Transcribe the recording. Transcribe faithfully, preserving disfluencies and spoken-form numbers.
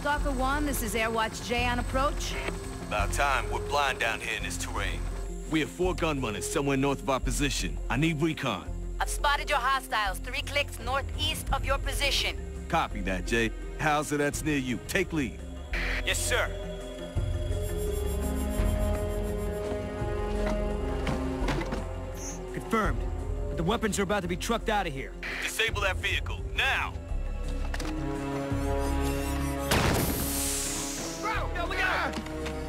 Stalker one, this is Airwatch J on approach. About time. We're blind down here in this terrain. We have four gun runners somewhere north of our position. I need recon. I've spotted your hostiles three clicks northeast of your position. Copy that, Jay. Hauser, that's near you. Take lead. Yes, sir. Confirmed. But the weapons are about to be trucked out of here. Disable that vehicle, now! Bro, no, we got it!